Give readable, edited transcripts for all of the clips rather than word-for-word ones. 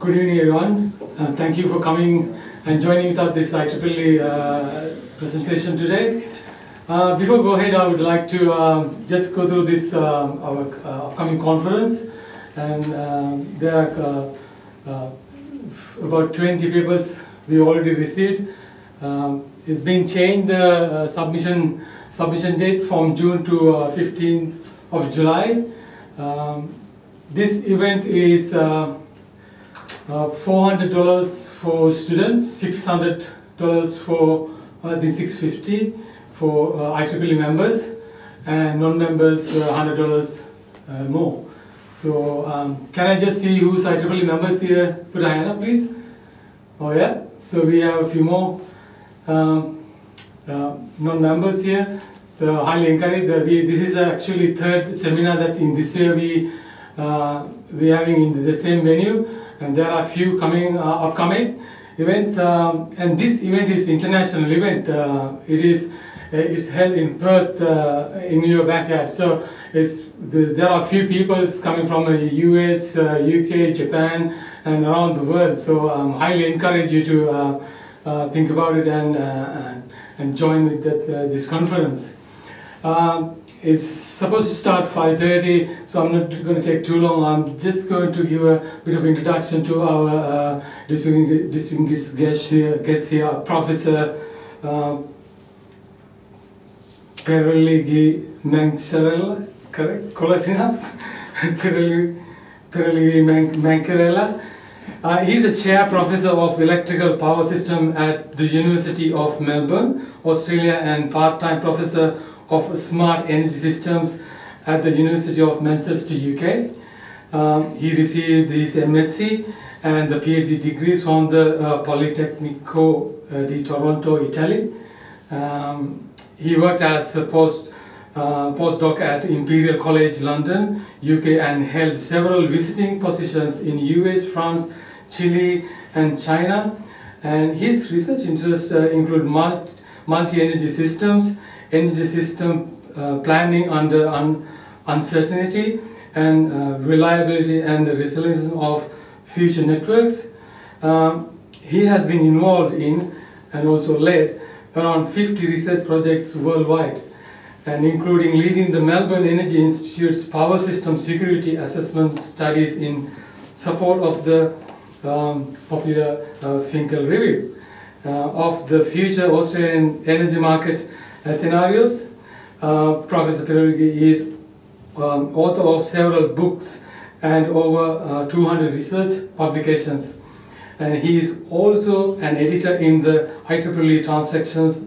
Good evening, everyone. Thank you for coming and joining us this IEEE presentation today. Before we go ahead, I would like to just go through this our upcoming conference, and there are about 20 papers we already received. It's been changed the submission date from June to 15th of July. This event is $400 for students, $600 for the 650 for IEEE members, and non-members $100 more. So can I just see who's IEEE members here? Put a hand up, please. Oh yeah. So we have a few more non-members here. So highly encouraged. This is actually third seminar that in this year we having in the same venue. And there are a few coming upcoming events, and this event is international event. It's held in Perth, in your backyard. So there are a few people coming from the US, UK, Japan, and around the world. So I highly encourage you to think about it and join with that, this conference. It's supposed to start 5:30, so I'm not going to take too long. I'm just going to give a bit of introduction to our distinguished guest here, Professor Pierluigi Mancarella, correct? Close enough? Pierluigi Mancarella. He's a chair professor of electrical power system at the University of Melbourne, Australia, and part-time professor of smart energy systems at the University of Manchester, UK. He received his MSc and the PhD degrees from the Politecnico di Toronto, Italy. He worked as a postdoc at Imperial College London, UK, and held several visiting positions in US, France, Chile, and China. And his research interests include multi-energy systems, energy system planning under uncertainty, and reliability and the resilience of future networks. He has been involved in and also led around 50 research projects worldwide, and including leading the Melbourne Energy Institute's power system security assessment studies in support of the popular Finkel review of the future Australian energy market scenarios. Professor Pierluigi is author of several books and over 200 research publications, and he is also an editor in the IEEE Transactions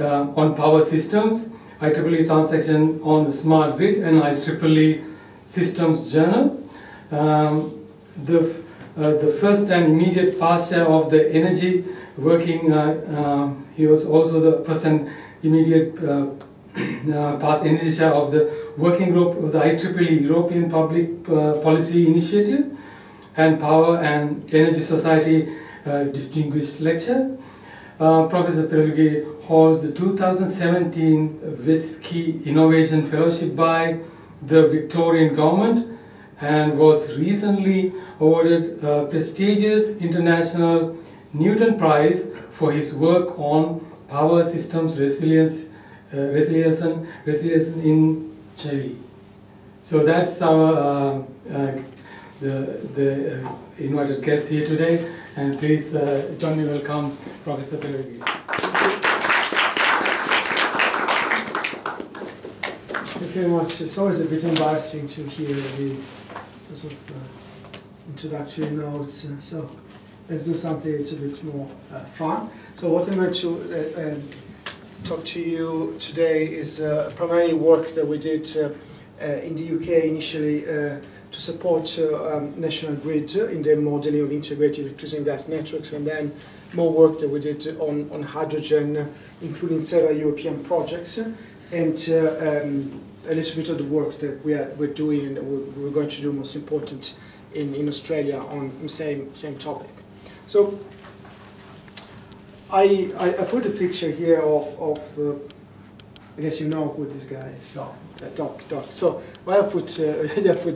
on Power Systems, IEEE Transaction on Smart Grid, and IEEE Systems Journal. The first and immediate past chair of the energy working, he was also the person immediate past energy chair of the working group of the IEEE European Public Policy Initiative and Power and Energy Society Distinguished Lecturer. Professor Pierluigi holds the 2017 Vesky Innovation Fellowship by the Victorian Government and was recently awarded a prestigious international Newton Prize for his work on power systems resilience in Chile. So that's our the invited guest here today, and please join me welcome Professor Pierluigi. Thank you very much. It's always a bit embarrassing to hear the sort of introductory notes, so let's do something a little bit more fun. So what I'm going to talk to you today is primarily work that we did in the UK initially to support National Grid in the modeling of integrated electricity and gas networks, and then more work that we did on hydrogen, including several European projects, and a little bit of the work that we're doing and we're going to do most important in Australia on the same topic. So I put a picture here of I guess you know who this guy is, so Doc. So why I put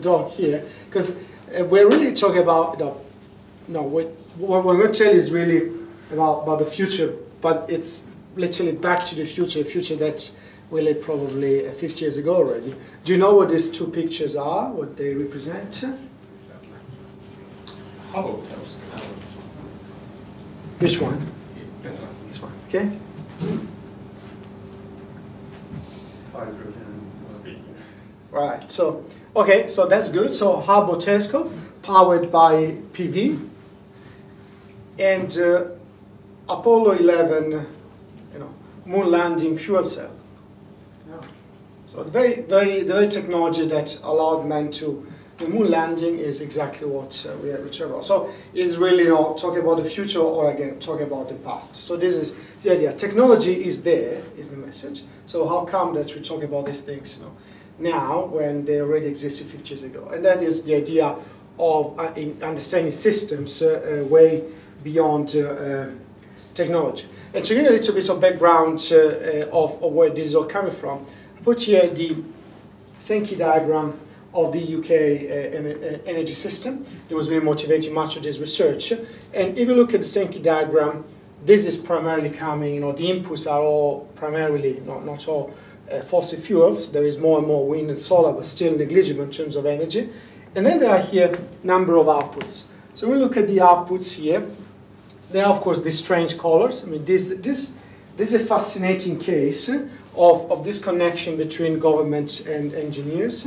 Doc here, because we're really talking about no, what we're going to tell is really about the future, but it's literally back to the future, that we lived probably 50 years ago already. Do you know what these two pictures are, what they represent? Hubble telescope. Which one? This one. Okay. Right, so, okay, so that's good. So Hubble telescope powered by PV, and Apollo 11, moon landing fuel cell. Yeah. So the very technology that allowed man to the moon landing is exactly what we are talking about. So it's really not talking about the future or again talking about the past. So this is the idea. Technology is there, is the message. So how come that we talk about these things now when they already existed 50 years ago? And that is the idea of understanding systems way beyond technology. And to give you a little bit of background of where this is all coming from, I put here the Sankey diagram of the UK energy system. It was really motivating much of this research. And if you look at the Sankey diagram, this is primarily coming, the inputs are all primarily, not all fossil fuels. There is more and more wind and solar, but still negligible in terms of energy. And then there are here number of outputs. So when we look at the outputs here, there are of course these strange colors. I mean, this is a fascinating case of this connection between government and engineers,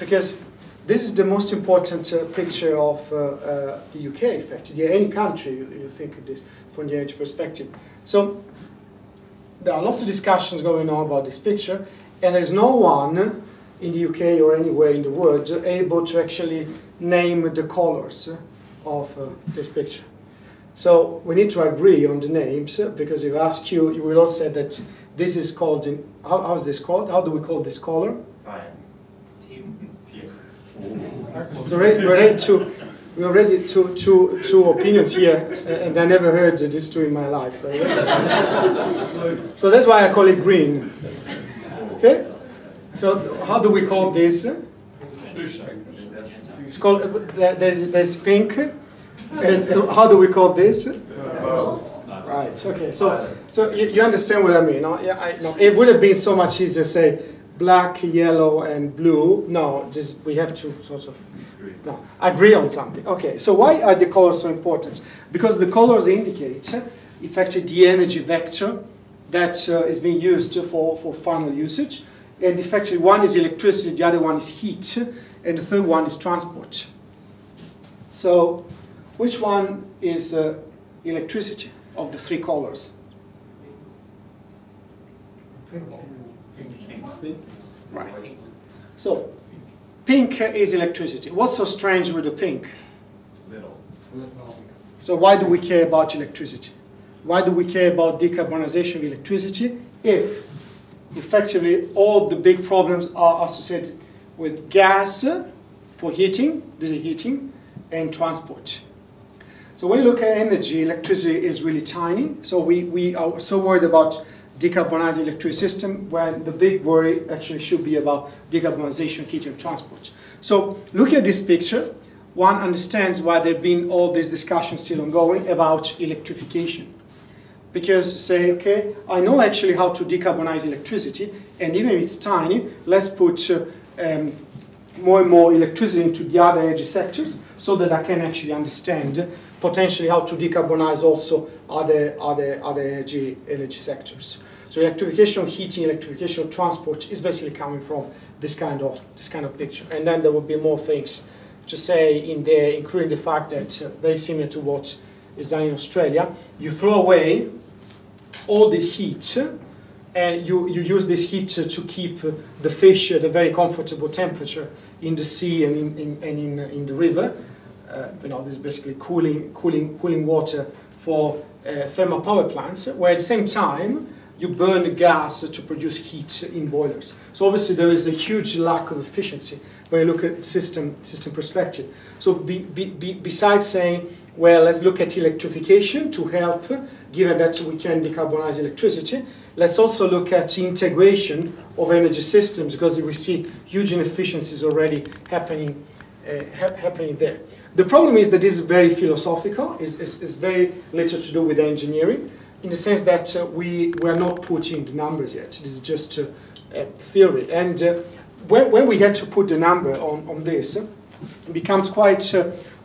because this is the most important picture of the UK, in fact, any country you think of this from the energy perspective. So there are lots of discussions going on about this picture, and there's no one in the UK or anywhere in the world able to actually name the colors of this picture. So we need to agree on the names, because if I ask you, you will all say that this is called, how is this called? How do we call this color? Cyan. So we're already two opinions here, and I never heard these two in my life. So that's why I call it green. Okay? So how do we call this? It's called, there's pink, and how do we call this? Right, okay, so you understand what I mean. It would have been so much easier to say black, yellow, and blue. No, just we have to sort of agree on something. Okay, so why are the colors so important? Because the colors indicate, in fact, the energy vector that is being used for final usage. And effectively, one is electricity, the other one is heat, and the third one is transport. So, which one is electricity of the three colors? Right. So, pink is electricity. What's so strange with the pink? Little. So why do we care about electricity? Why do we care about decarbonization of electricity if effectively all the big problems are associated with gas for heating, this is heating, and transport? So when you look at energy, electricity is really tiny. So we are so worried about decarbonizing electric system when the big worry actually should be about decarbonization, heating, and transport. So looking at this picture, one understands why there have been all these discussions still ongoing about electrification. Because say, okay, I know actually how to decarbonize electricity, and even if it's tiny, let's put more and more electricity into the other energy sectors so that I can actually understand potentially how to decarbonize also other energy sectors. So electrification of heating, electrification of transport is basically coming from this kind of picture. And then there will be more things to say in there, including the fact that very similar to what is done in Australia, you throw away all this heat and you use this heat to keep the fish at a very comfortable temperature in the sea and in the river. This is basically cooling water for thermal power plants, where at the same time you burn gas to produce heat in boilers. So obviously there is a huge lack of efficiency when you look at system perspective. So besides saying, well, let's look at electrification to help, given that we can decarbonize electricity, let's also look at integration of energy systems, because we see huge inefficiencies already happening there. The problem is that this is very philosophical. It's very little to do with engineering, in the sense that we're not putting the numbers yet. This is just theory. And when we get to put the number on this, it becomes quite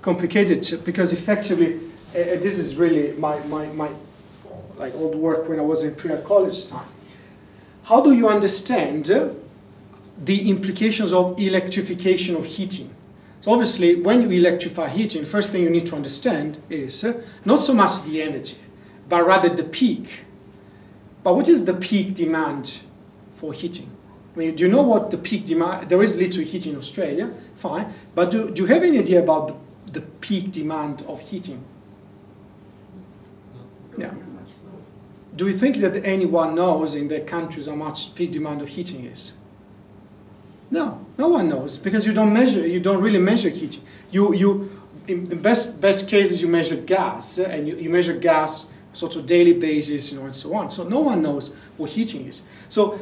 complicated, because effectively, this is really my like old work when I was in Imperial College time. How do you understand the implications of electrification of heating? So obviously, when you electrify heating, first thing you need to understand is not so much the energy, but rather the peak. But what is the peak demand for heating? I mean, do you know what the peak demand? There is little heating in Australia, fine. But do you have any idea about the peak demand of heating? Yeah. Do you think that anyone knows in their countries how much peak demand of heating is? No, no one knows, because you don't measure. You don't really measure heating. In the best cases, you measure gas, and you measure gas sort of daily basis, you know, and so on. So no one knows what heating is. So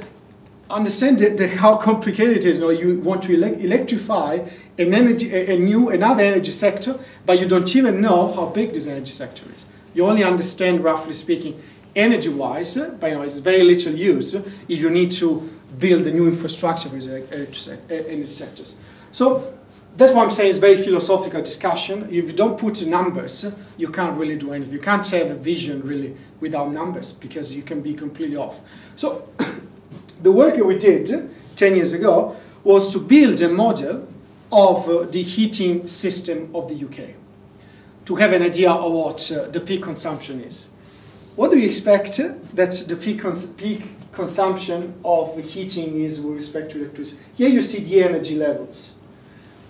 understand how complicated it is. You know, you want to electrify an energy, another energy sector, but you don't even know how big this energy sector is. You only understand, roughly speaking, energy-wise, but you know, it's very little use if you need to build a new infrastructure with energy sectors. So that's why I'm saying it's a very philosophical discussion. If you don't put numbers, you can't really do anything. You can't have a vision really without numbers, because you can be completely off. So the work that we did 10 years ago was to build a model of the heating system of the UK, to have an idea of what the peak consumption is. What do you expect that the peak consumption of heating is with respect to electricity? Here you see the energy levels.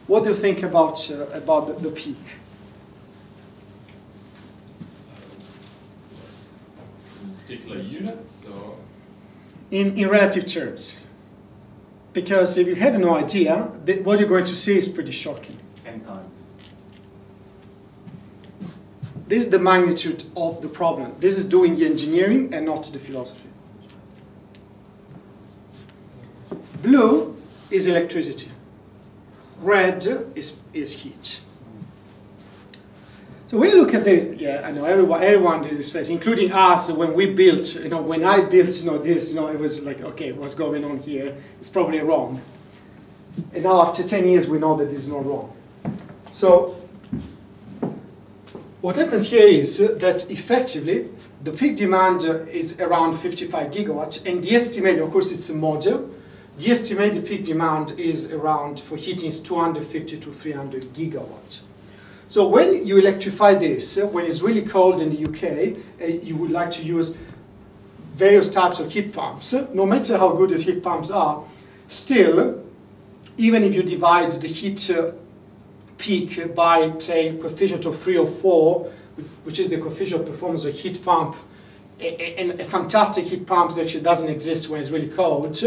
What do you think about the peak? Particular units, or? In relative terms. Because if you have no idea, what you're going to see is pretty shocking. 10 times. This is the magnitude of the problem. This is doing the engineering and not the philosophy. Blue is electricity. Red is heat. So when you look at this, yeah, I know everyone did this face, including us when we built, you know, when I built, you know, this, you know, it was like, okay, what's going on here? It's probably wrong. And now after 10 years, we know that this is not wrong. So what happens here is that effectively the peak demand is around 55 gigawatts, and the estimated, of course it's a model, the estimated peak demand is around, for heating, is 250 to 300 gigawatts. So when you electrify this, when it's really cold in the UK, you would like to use various types of heat pumps. No matter how good these heat pumps are, still, even if you divide the heat peak by, say, coefficient of 3 or 4, which is the coefficient of performance of heat pump, and a fantastic heat pump actually doesn't exist when it's really cold,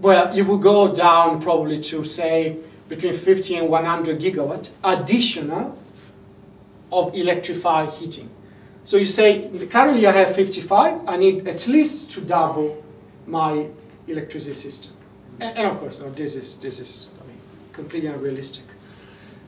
well, you will go down probably to, say, between 50 and 100 gigawatt additional of electrified heating. So you say, currently I have 55, I need at least to double my electricity system. And of course, this is I mean, completely unrealistic.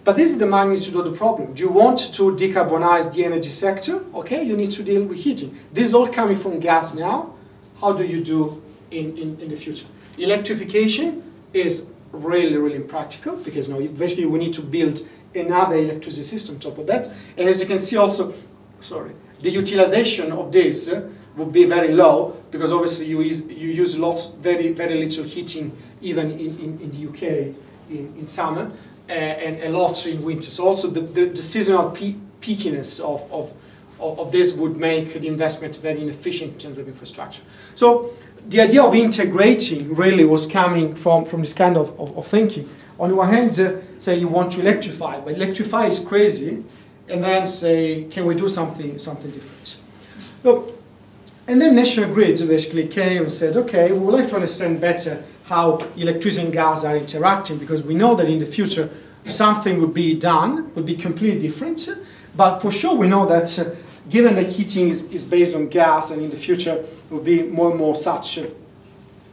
But this is the magnitude of the problem. Do you want to decarbonize the energy sector? Okay, you need to deal with heating. This is all coming from gas now. How do you do in the future? Electrification is really, really impractical, because now basically we need to build another electricity system on top of that. And as you can see also, sorry, the utilization of this would be very low, because obviously you use lots, very, very little heating even in the UK in summer. And a lot in winter. So also the seasonal peakiness of this would make the investment very inefficient in terms of infrastructure. So the idea of integrating really was coming from this kind of thinking. On the one hand, say you want to electrify, but electrify is crazy, and then say, can we do something different? Look, and then National Grid basically came and said, okay, we would like to understand better how electricity and gas are interacting, because we know that in the future something would be done, would be completely different. But for sure we know that given that heating is based on gas, and in the future will be more and more such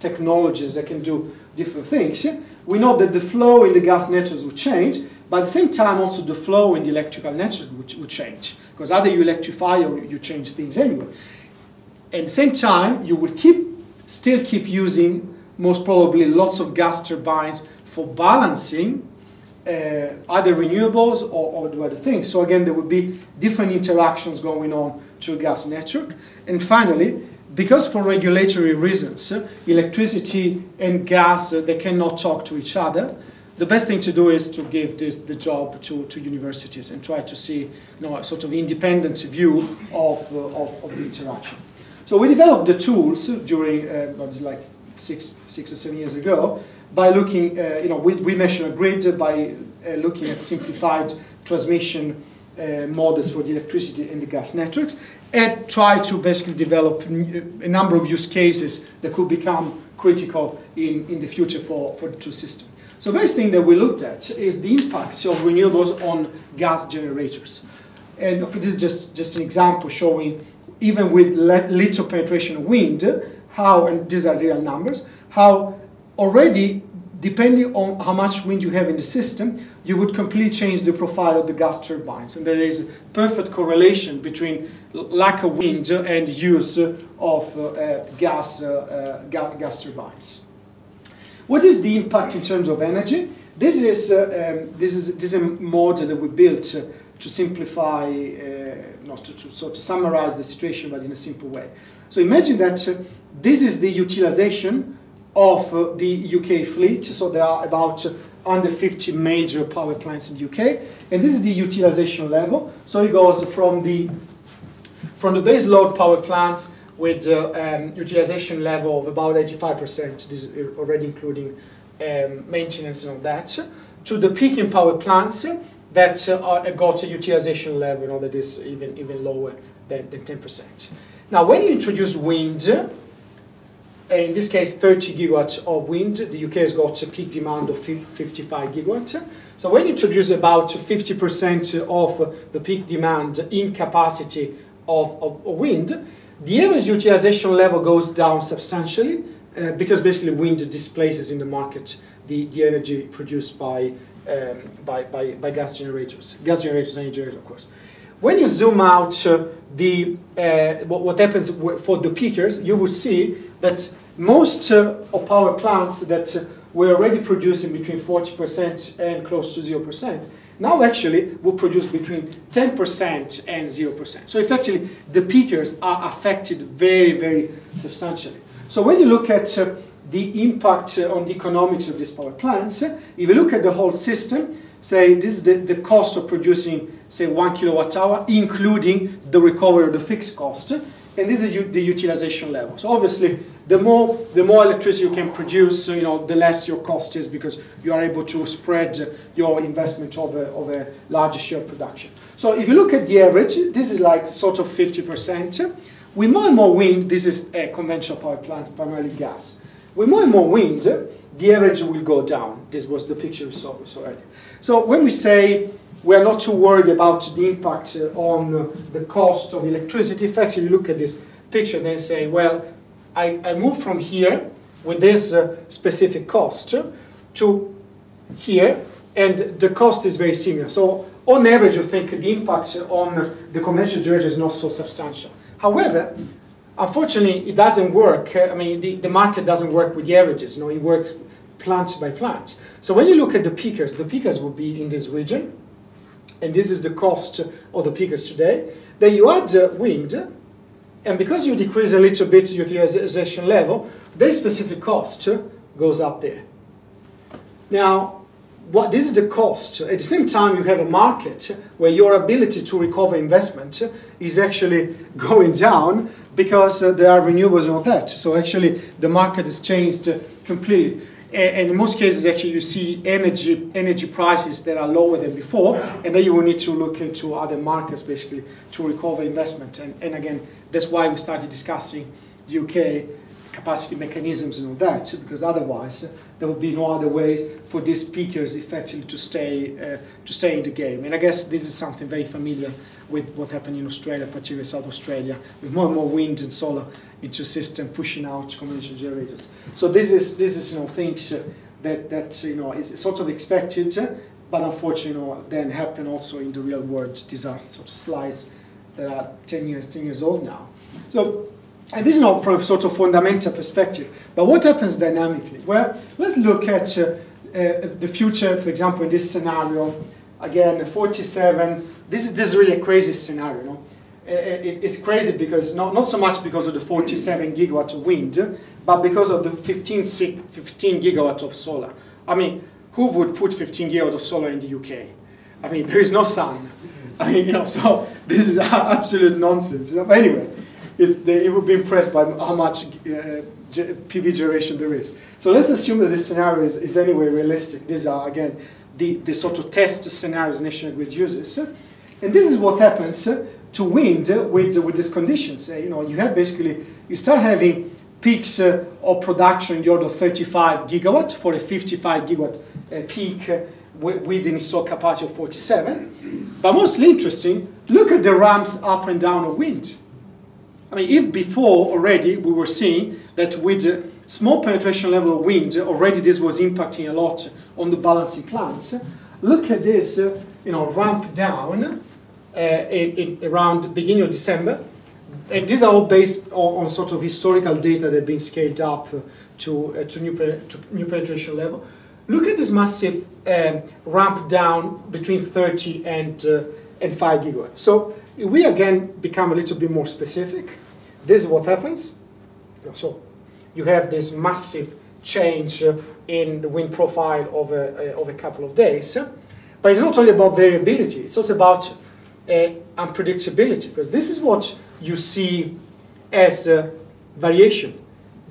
technologies that can do different things, we know that the flow in the gas networks will change, But at the same time, also the flow in the electrical network would change, because either you electrify or you change things anyway. At the same time, you will still keep using most probably lots of gas turbines for balancing either renewables or the other things. So again, there would be different interactions going on to a gas network. And finally, because for regulatory reasons, electricity and gas, they cannot talk to each other, the best thing to do is to give the job to universities and try to see, a sort of independent view of the interaction. So we developed the tools during, what was like six or seven years ago, by looking, with National Grid, by looking at simplified transmission models for the electricity and the gas networks, and try to basically develop a number of use cases that could become critical in the future for the two systems. So the first thing that we looked at is the impact of renewables on gas generators. And this is just an example showing, even with little penetration of wind, how, and these are real numbers, how already, depending on how much wind you have in the system, you would completely change the profile of the gas turbines. And there is a perfect correlation between lack of wind and use of gas turbines. What is the impact in terms of energy? This is a model that we built to simplify, to summarize the situation, but in a simple way. So imagine that this is the utilization of the UK fleet. So there are about under 50 major power plants in the UK, and this is the utilization level. So it goes from the base load power plants with utilization level of about 85%, this is already including maintenance and all that, to the peaking power plants that got a utilization level that is even lower than 10%. Now, when you introduce wind, in this case 30 gigawatts of wind, the UK has got a peak demand of 55 gigawatts. So when you introduce about 50% of the peak demand in capacity of wind, the average utilization level goes down substantially because basically wind displaces in the market the energy produced by gas generators and generators, of course. When you zoom out what happens for the peakers, you will see that most of power plants that were already producing between 40% and close to 0%, now actually will produce between 10% and 0%. So effectively, the peakers are affected very, very substantially. So when you look at the impact on the economics of these power plants, if you look at the whole system, say this is the cost of producing, say, 1 kilowatt hour, including the recovery of the fixed cost, and this is the utilization level. So obviously, the more electricity you can produce, the less your cost is, because you are able to spread your investment over a larger share of production. So if you look at the average, this is like sort of 50%. With more and more wind, this is conventional power plants, primarily gas. With more and more wind, the average will go down. This was the picture we saw earlier. So when we say we are not too worried about the impact on the cost of electricity, effectively look at this picture and then say, well, I move from here with this specific cost to here, and the cost is very similar. So on average, you think the impact on the conventional generator is not so substantial. However, unfortunately, it doesn't work. I mean, the market doesn't work with the averages. It works plant by plant. So when you look at the peakers will be in this region, and this is the cost of the peakers today. Then you add wind, and because you decrease a little bit the utilization level, their specific cost goes up there. Now, this is the cost. At the same time, you have a market where your ability to recover investment is actually going down because there are renewables and all that. So actually, the market has changed completely. And in most cases, actually, you see energy prices that are lower than before, and then you will need to look into other markets, basically, to recover investment. And again, that's why we started discussing the UK capacity mechanisms and all that, because otherwise there would be no other ways for these speakers effectively to stay in the game. And I guess this is something very familiar with what happened in Australia, particularly South Australia, with more and more wind and solar into system pushing out conventional generators. So this is things that is sort of expected, But unfortunately, you know, then happen also in the real world. These are sort of slides that are 10 years old now. So, and this is not from a sort of fundamental perspective. But what happens dynamically? Well, let's look at the future, for example, in this scenario. Again, 47, this is really a crazy scenario. No? It's crazy because, not so much because of the 47 gigawatt of wind, but because of the 15 gigawatt of solar. I mean, who would put 15 gigawatt of solar in the UK? I mean, there is no sun. I mean, you know, so this is absolute nonsense. But anyway, it would be impressed by how much PV generation there is. So let's assume that this scenario is anyway realistic. These are, again, the sort of test scenarios National Grid uses. And this is what happens to wind with these conditions. You know, you have basically, you start having peaks of production in the order of 35 gigawatt for a 55 gigawatt peak with an installed capacity of 47. But mostly interesting, look at the ramps up and down of wind. I mean, if before already we were seeing that with small penetration level of wind, already this was impacting a lot on the balancing plants, look at this you know, ramp down around the beginning of December. And these are all based on sort of historical data that have been scaled up to new penetration level. Look at this massive ramp down between 30 and 5 gigawatts. So we again become a little bit more specific. This is what happens. So you have this massive change in the wind profile of a couple of days. But it's not only about variability, it's also about unpredictability, because this is what you see as variation.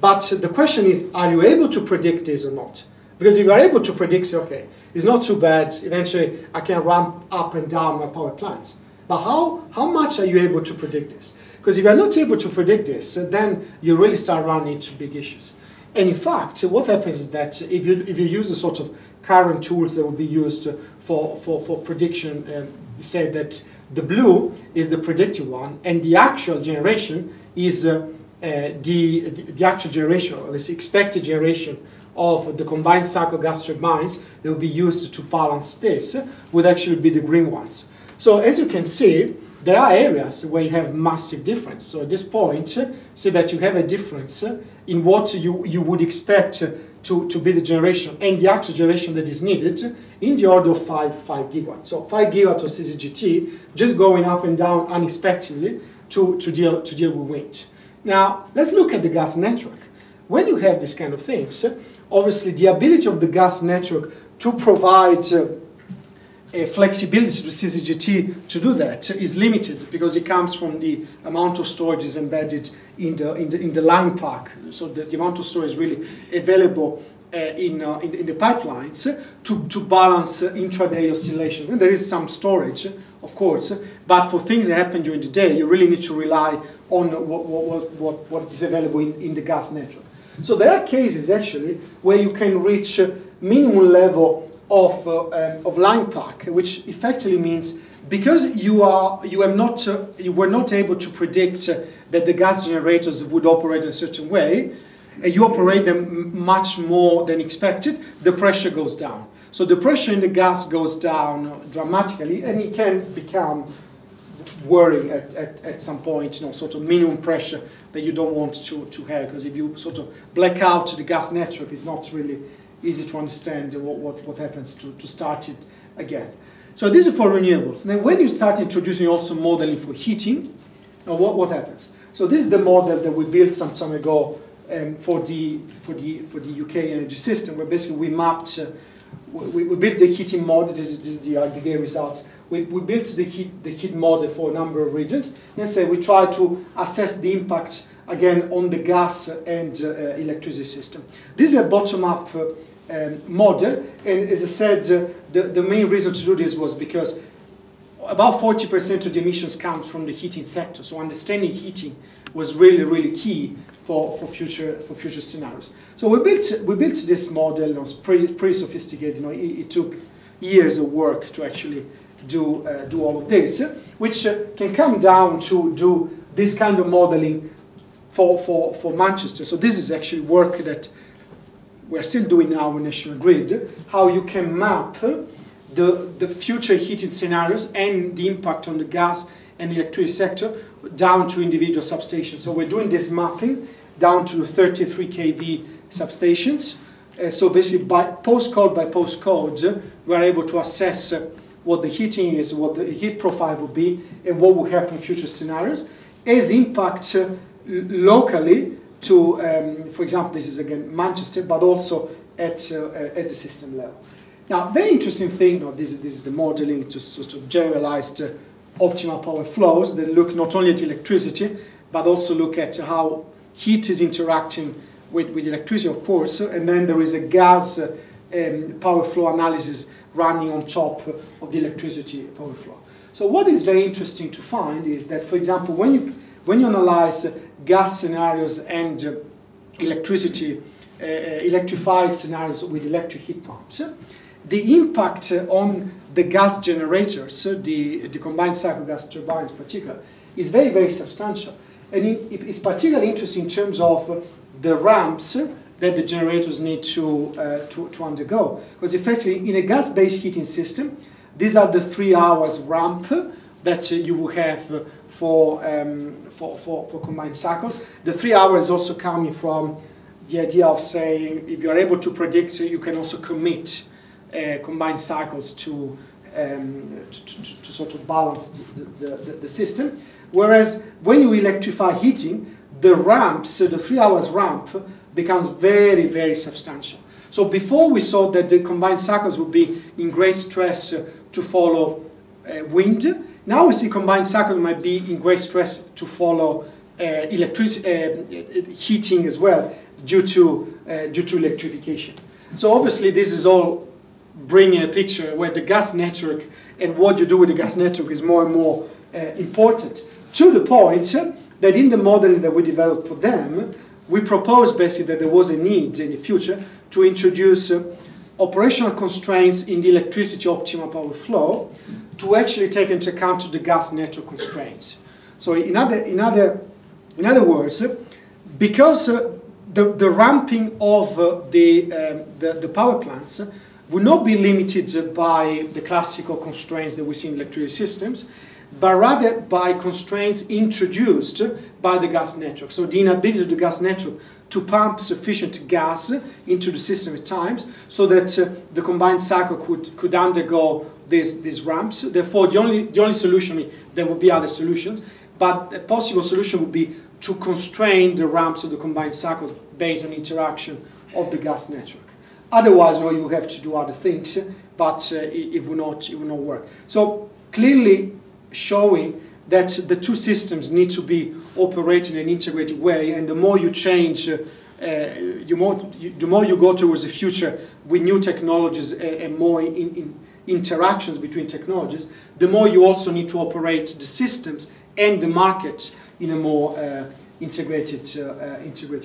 But the question is, are you able to predict this or not? Because if you are able to predict, say, okay, it's not too bad, eventually I can ramp up and down my power plants. But how much are you able to predict this? Because if you are not able to predict this, then you really start running into big issues. And in fact, what happens is that if you use the sort of current tools that will be used for prediction, say that the blue is the predictive one, and the actual generation is the actual generation, or this expected generation of the combined cycle gas turbines that will be used to balance this, would actually be the green ones. So as you can see, there are areas where you have massive difference. So at this point, see that you have a difference in what you would expect to be the generation and the actual generation that is needed in the order of 5 gigawatts. So 5 gigawatts of CCGT just going up and down unexpectedly to deal with wind. Now, let's look at the gas network. When you have this kind of things, obviously the ability of the gas network to provide a flexibility to CCGT to do that is limited, because it comes from the amount of storage is embedded in the line pack. So the amount of storage is really available in the pipelines to balance intraday oscillations. And there is some storage, of course, but for things that happen during the day, you really need to rely on what is available in the gas network. So there are cases actually where you can reach minimum level of line pack, which effectively means because you were not able to predict that the gas generators would operate in a certain way, and you operate them much more than expected, the pressure goes down. So the pressure in the gas goes down dramatically, and it can become worrying at some point, you know, sort of minimum pressure that you don't want to have, because if you sort of black out the gas network, it's not really easy to understand what happens to start it again. So this is for renewables. And then when you start introducing also modeling for heating, now what happens? So this is the model that we built some time ago for the UK energy system, where basically we mapped, we built the heating model. This is the aggregate results. We built the heat model for a number of regions. Let's say we try to assess the impact again on the gas and electricity system. This is a bottom-up model, and as I said, the main reason to do this was because about 40% of the emissions comes from the heating sector. So understanding heating was really, really key for future scenarios. So we built this model. It was pretty sophisticated. You know, it took years of work to actually do all of this, which can come down to do this kind of modeling for Manchester. So this is actually work that we're still doing now with National Grid, how you can map the future heating scenarios and the impact on the gas and electricity sector down to individual substations. So we're doing this mapping down to 33 kV substations. So basically, by postcode, we're able to assess what the heating is, what the heat profile will be, and what will happen in future scenarios, as impact locally to, for example, this is again Manchester, but also at the system level. Now, very interesting thing, this is the modeling to sort of generalized optimal power flows that look not only at electricity, but also look at how heat is interacting with electricity, of course, and then there is a gas power flow analysis running on top of the electricity power flow. So what is very interesting to find is that, for example, when you analyze gas scenarios and electrified scenarios with electric heat pumps, the impact on the gas generators, the combined cycle gas turbines in particular, is very, very substantial. And it's particularly interesting in terms of the ramps that the generators need to undergo. Because effectively, in a gas-based heating system, these are the 3 hours ramp that you will have for combined cycles. The 3 hours also coming from the idea of saying, if you're able to predict, you can also commit combined cycles to sort of balance the system. Whereas when you electrify heating, the ramps, the 3 hours ramp, becomes very, very substantial. So before we saw that the combined cycles would be in great stress to follow wind, now we see combined cycles might be in great stress to follow heating as well due to electrification. So obviously this is all bringing a picture where the gas network and what you do with the gas network is more and more important, to the point that in the modeling that we developed for them, we proposed basically that there was a need in the future to introduce operational constraints in the electricity optimal power flow to actually take into account the gas network constraints. So in other words, because the ramping of the power plants will not be limited by the classical constraints that we see in electricity systems, but rather by constraints introduced by the gas network. So the inability of the gas network to pump sufficient gas into the system at times so that the combined cycle could undergo these ramps. Therefore, the only solution, there would be other solutions, but a possible solution would be to constrain the ramps of the combined cycle based on interaction of the gas network. Otherwise, well, you have to do other things, but it will not work. So clearly, showing that the two systems need to be operating in an integrated way, and the more you change, the more you go towards the future with new technologies and more interactions between technologies, the more you also need to operate the systems and the market in a more integrated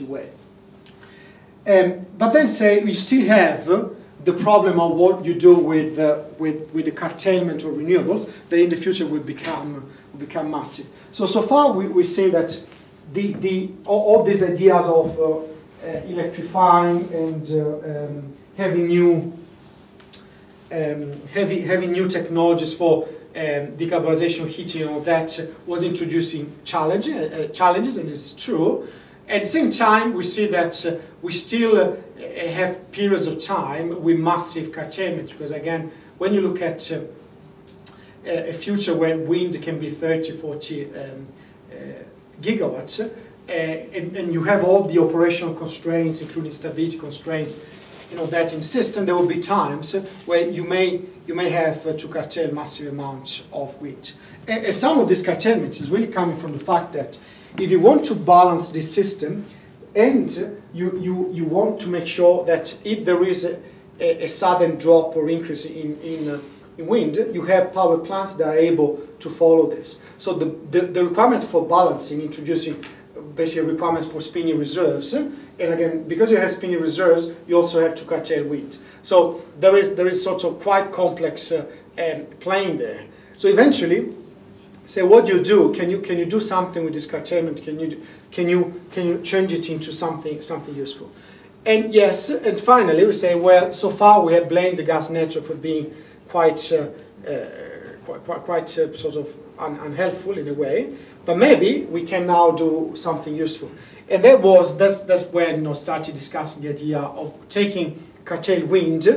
way. But then, say you still have the problem of what you do with the curtailment of renewables that in the future will become massive. So far we see that all these ideas of electrifying and having new technologies for decarbonization, heating, and all that was introducing challenges, and it's true. At the same time, we see that we still have periods of time with massive curtailment, because again, when you look at a future where wind can be 30, 40 gigawatts, and you have all the operational constraints, including stability constraints, that in the system, there will be times where you may have to curtail massive amounts of wind. And some of this curtailment is really coming from the fact that if you want to balance this system, and you want to make sure that if there is a sudden drop or increase in wind, you have power plants that are able to follow this. So the requirement for balancing, introducing basically requirements for spinning reserves, and again, because you have spinning reserves, you also have to curtail wind. So there is sort of quite complex playing there. So eventually, say, what do you do? Can you do something with this curtailment? Can you change it into something useful? And yes, and finally we say, well, so far we have blamed the gas network for being quite sort of unhelpful in a way, but maybe we can now do something useful. And that was, that's when, you know, started discussing the idea of taking curtailed wind,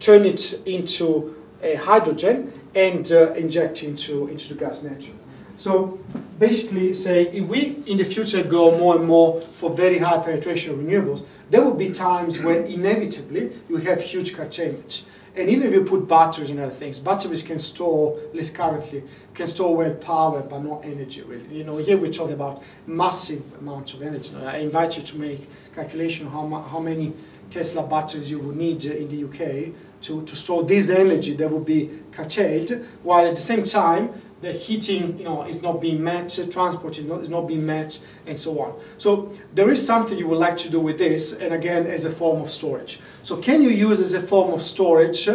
turn it into hydrogen, and inject into the gas network. So basically say, if we in the future go more and more for very high penetration of renewables, there will be times where inevitably you have huge curtailment. And even if you put batteries and other things, batteries can store, at least currently, can store well power but not energy really. You know, here we're talking about massive amounts of energy. I invite you to make calculation how many Tesla batteries you would need in the UK to store this energy that would be curtailed, while at the same time the heating, you know, is not being met, transport is not being met, and so on. So there is something you would like to do with this, and again, as a form of storage. So can you use as a form of storage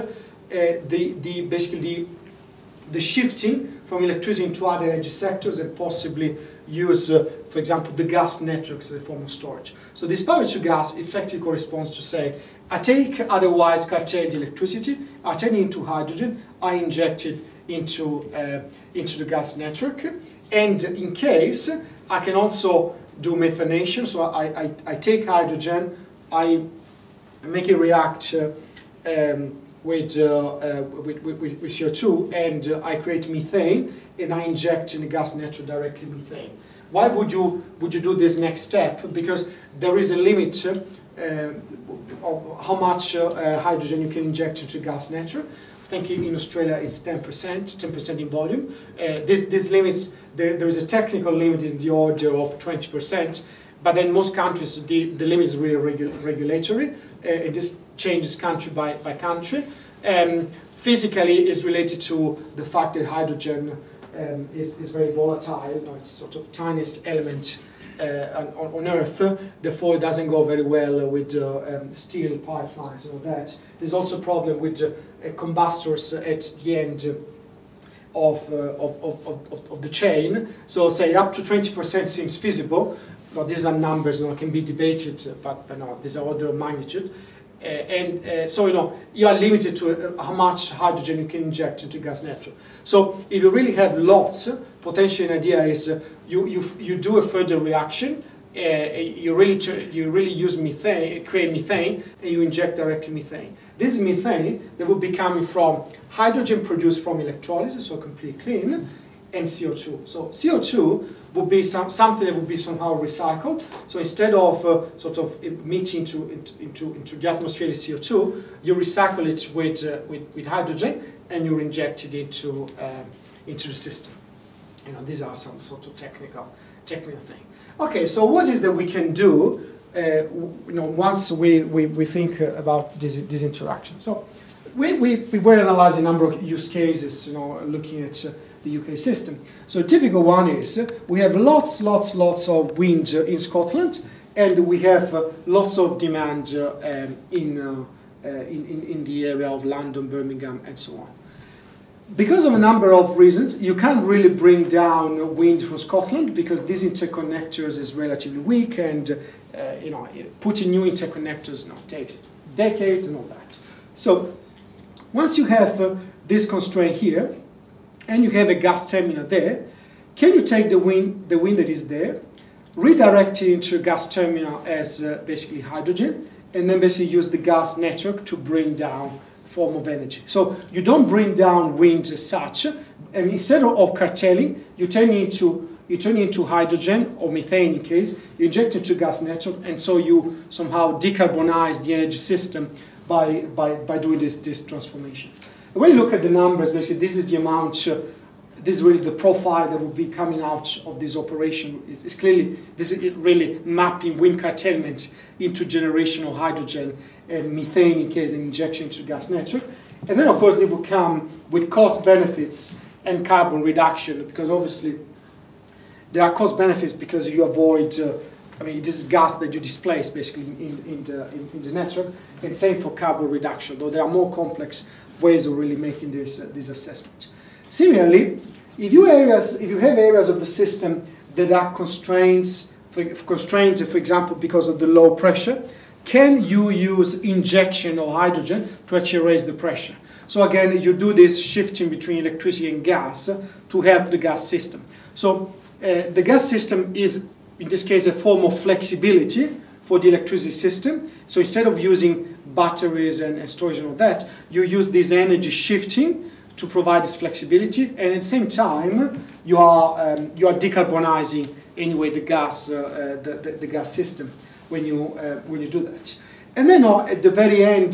basically the shifting from electricity into other energy sectors, and possibly use, for example, the gas networks as a form of storage? So this power to gas effectively corresponds to, say, I take otherwise curtailed electricity, I turn it into hydrogen, I inject it into the gas network, and in case I can also do methanation. So I take hydrogen, I make it react with CO2, and I create methane, and I inject in the gas network directly methane. Why would you do this next step? Because there is a limit of how much hydrogen you can inject into the gas network. I think in Australia it's 10% in volume. This limits, there is a technical limit in the order of 20%, but in most countries the limit is really regulatory, and this changes country by country. Physically it's related to the fact that hydrogen is very volatile, you know, it's sort of tiniest element on Earth, therefore it doesn't go very well with steel pipelines and all that. There's also a problem with combustors at the end of the chain. So say up to 20% seems feasible, but these are numbers, you know, can be debated, but no, these are order of magnitude. So you know, you are limited to how much hydrogen you can inject into gas network. So if you really have lots, potentially an idea is you do a further reaction, you really use methane, create methane, and you inject directly methane. This methane that will be coming from hydrogen produced from electrolysis, so completely clean, and CO2. So CO2 would be something that would be somehow recycled. So instead of sort of emitting into the atmosphere the CO2, you recycle it with hydrogen, and you inject it into the system. You know, these are some sort of technical thing. Okay, so what is that we can do? You know, once we think about this interaction. So we were analyzing a number of use cases. You know, looking at the UK system. So a typical one is we have lots of wind in Scotland, and we have lots of demand in the area of London, Birmingham, and so on. Because of a number of reasons, you can't really bring down wind from Scotland because these interconnectors is relatively weak, and you know, putting new interconnectors, you know, takes decades and all that. So once you have this constraint here, and you have a gas terminal there, can you take the wind that is there, redirect it into a gas terminal as basically hydrogen, and then basically use the gas network to bring down a form of energy? So you don't bring down wind as such, and instead of curtailing, you turn it into hydrogen or methane in case, you inject it to gas network, and so you somehow decarbonize the energy system by doing this transformation. When you look at the numbers, basically this is the amount, this is really the profile that will be coming out of this operation. It's clearly, this is really mapping wind curtailment into generation of hydrogen and methane in case an injection to gas network. And then of course it will come with cost benefits and carbon reduction, because obviously there are cost benefits because you avoid, I mean, this is gas that you displace basically in the network, and same for carbon reduction, though there are more complex ways of really making this assessment. Similarly, if you have areas of the system that are constrained, for example, because of the low pressure, can you use injection of hydrogen to actually raise the pressure? So again, you do this shifting between electricity and gas to help the gas system. So the gas system is, in this case, a form of flexibility for the electricity system. So instead of using batteries and storage and all that, you use this energy shifting to provide this flexibility, and at the same time, you are decarbonizing anyway the gas system when you do that. And then at the very end,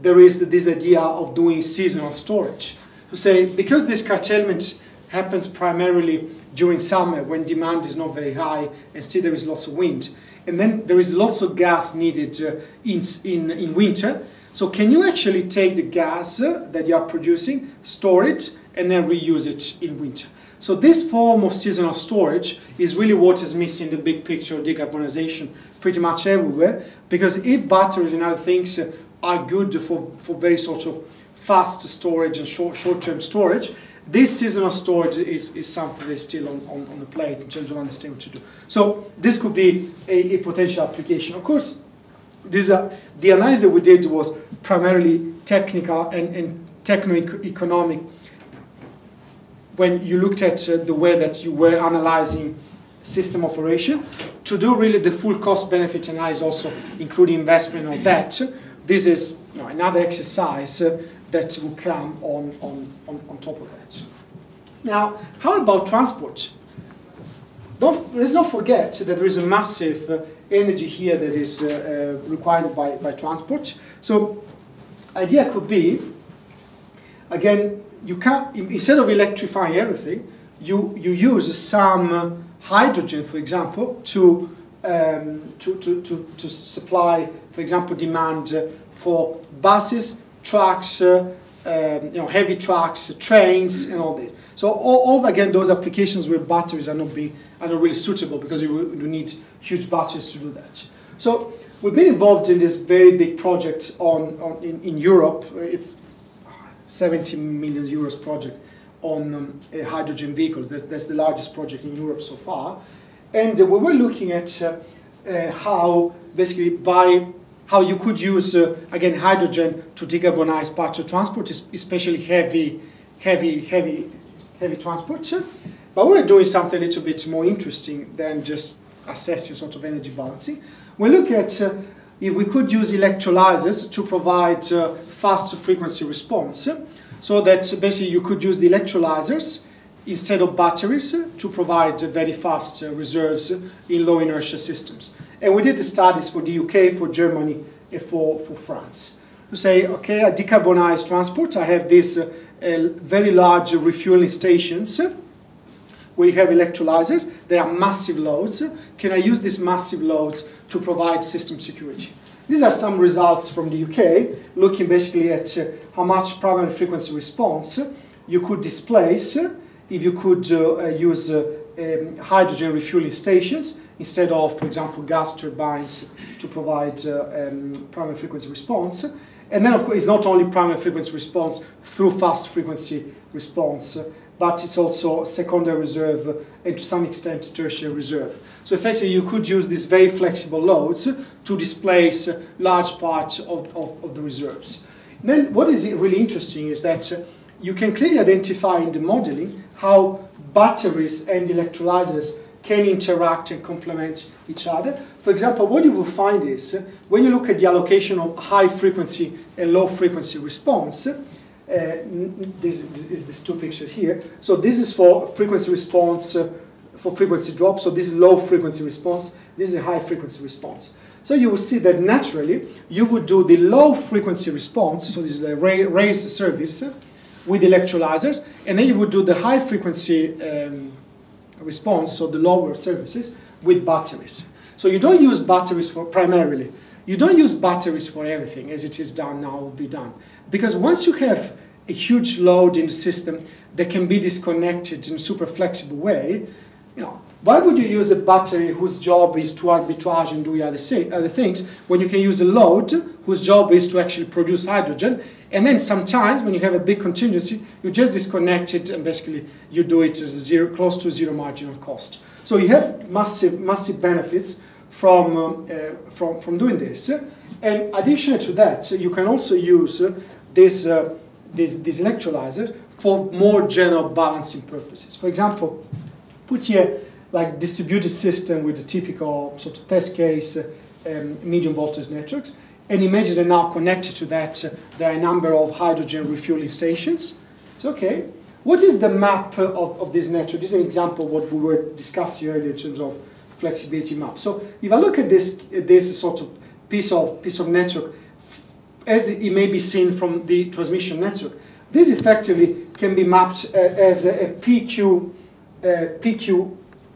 there is this idea of doing seasonal storage. To say, because this curtailment happens primarily during summer when demand is not very high and still there is lots of wind, and then there is lots of gas needed in winter. So can you actually take the gas that you are producing, store it, and then reuse it in winter? So this form of seasonal storage is really what is missing the big picture of decarbonization pretty much everywhere, because if batteries and other things are good for very sort of fast storage and short-term storage, this seasonal storage is something that's still on the plate in terms of understanding what to do. So this could be a potential application. Of course, the analysis we did was primarily technical and techno-economic when you looked at the way that you were analyzing system operation. To do really the full cost-benefit analysis also, including investment on that, this is another exercise that will come on top of that. Now, how about transport? Let's not forget that there is a massive energy here that is required by transport. So, idea could be, again, you can't, instead of electrifying everything, you use some hydrogen, for example, to supply, for example, demand for buses, trucks, heavy trucks, trains, and all this. So all again, those applications where batteries are not really suitable because you need huge batteries to do that. So we've been involved in this very big project in Europe. It's 70 million euros project on hydrogen vehicles. That's the largest project in Europe so far. And we were looking at how basically how you could use, again, hydrogen to decarbonize parts of transport, especially heavy transport. But we're doing something a little bit more interesting than just assessing sort of energy balancing. We look at if we could use electrolyzers to provide fast frequency response, so that basically you could use the electrolyzers instead of batteries to provide very fast reserves in low inertia systems. And we did the studies for the UK, for Germany, and for France. To say, okay, I decarbonize transport. I have these very large refueling stations where you have electrolyzers. There are massive loads. Can I use these massive loads to provide system security? These are some results from the UK, looking basically at how much primary frequency response you could displace if you could use hydrogen refueling stations instead of, for example, gas turbines to provide primary frequency response. And then, of course, it's not only primary frequency response through fast frequency response, but it's also secondary reserve and, to some extent, tertiary reserve. So effectively, you could use these very flexible loads to displace large parts of the reserves. And then what is really interesting is that you can clearly identify in the modeling how batteries and electrolyzers can interact and complement each other. For example, what you will find is when you look at the allocation of high frequency and low frequency response, this is these two pictures here. So this is for frequency response, for frequency drop. So this is low frequency response. This is a high frequency response. So you will see that naturally you would do the low frequency response. So this is the raised service with electrolyzers, and then you would do the high frequency response, so the lower services, with batteries. So you don't use batteries for primarily. You don't use batteries for everything, as it is done now will be done. Because once you have a huge load in the system that can be disconnected in a super flexible way, why would you use a battery whose job is to arbitrage and do other things when you can use a load whose job is to actually produce hydrogen? And then sometimes when you have a big contingency, you just disconnect it and basically you do it at close to zero marginal cost. So you have massive benefits from doing this. And additionally to that, you can also use these electrolyzers for more general balancing purposes. For example, put here like distributed system with the typical sort of test case medium voltage networks, and imagine that now connected to that there are a number of hydrogen refueling stations. So okay, what is the map of this network? This is an example of what we were discussing earlier in terms of flexibility map. So if I look at this sort of piece of network, as it may be seen from the transmission network, this effectively can be mapped as a PQ